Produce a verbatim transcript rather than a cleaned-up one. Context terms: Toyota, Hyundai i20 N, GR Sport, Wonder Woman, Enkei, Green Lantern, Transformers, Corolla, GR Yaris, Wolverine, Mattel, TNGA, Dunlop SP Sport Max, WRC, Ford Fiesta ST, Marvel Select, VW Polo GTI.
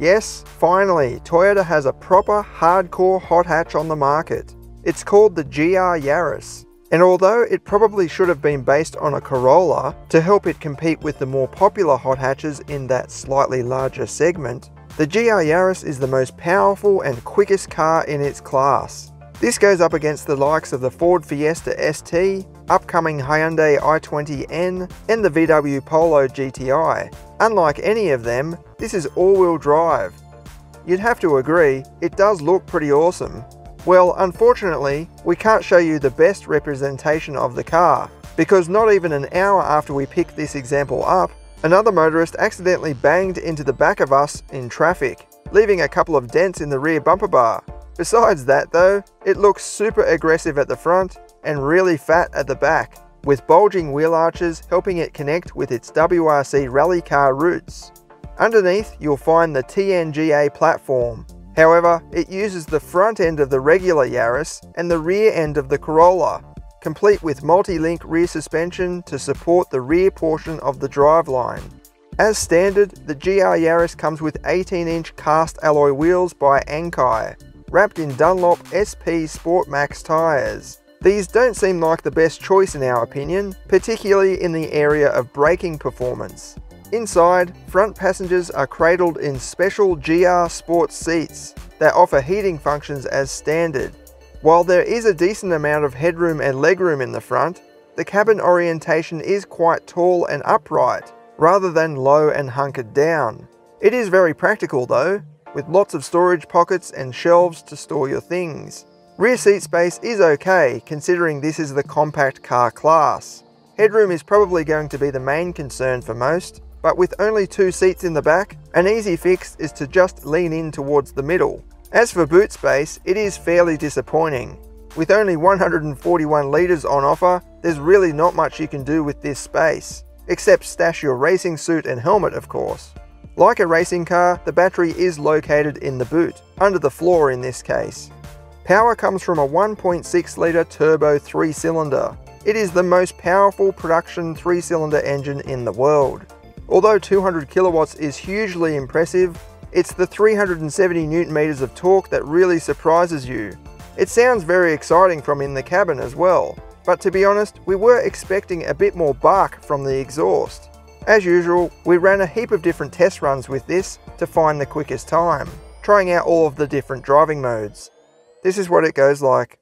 Yes, finally, Toyota has a proper hardcore hot hatch on the market. It's called the G R Yaris, and although it probably should have been based on a Corolla to help it compete with the more popular hot hatches in that slightly larger segment, the G R Yaris is the most powerful and quickest car in its class. This goes up against the likes of the Ford Fiesta S T, upcoming Hyundai i twenty N, and the V W Polo G T I. Unlike any of them, this is all-wheel drive. You'd have to agree, it does look pretty awesome. Well, unfortunately, we can't show you the best representation of the car, because not even an hour after we picked this example up, another motorist accidentally banged into the back of us in traffic, leaving a couple of dents in the rear bumper bar. Besides that though, it looks super aggressive at the front and really fat at the back, with bulging wheel arches helping it connect with its W R C rally car roots. Underneath, you'll find the T N G A platform. However, it uses the front end of the regular Yaris and the rear end of the Corolla, complete with multi-link rear suspension to support the rear portion of the driveline. As standard, the G R Yaris comes with eighteen inch cast alloy wheels by Enkei, wrapped in Dunlop S P Sport Max tyres. These don't seem like the best choice in our opinion, particularly in the area of braking performance. Inside, front passengers are cradled in special G R Sport seats that offer heating functions as standard. While there is a decent amount of headroom and legroom in the front, the cabin orientation is quite tall and upright, rather than low and hunkered down. It is very practical though, with lots of storage pockets and shelves to store your things. Rear seat space is okay, considering this is the compact car class. Headroom is probably going to be the main concern for most, but with only two seats in the back, an easy fix is to just lean in towards the middle. As for boot space, it is fairly disappointing. With only one hundred forty-one litres on offer, there's really not much you can do with this space, except stash your racing suit and helmet, of course. Like a racing car, the battery is located in the boot, under the floor in this case. Power comes from a one point six litre turbo three-cylinder. It is the most powerful production three-cylinder engine in the world. Although two hundred kilowatts is hugely impressive, it's the three hundred seventy newton meters of torque that really surprises you. It sounds very exciting from in the cabin as well, but to be honest, we were expecting a bit more bark from the exhaust. As usual, we ran a heap of different test runs with this to find the quickest time, trying out all of the different driving modes. This is what it goes like.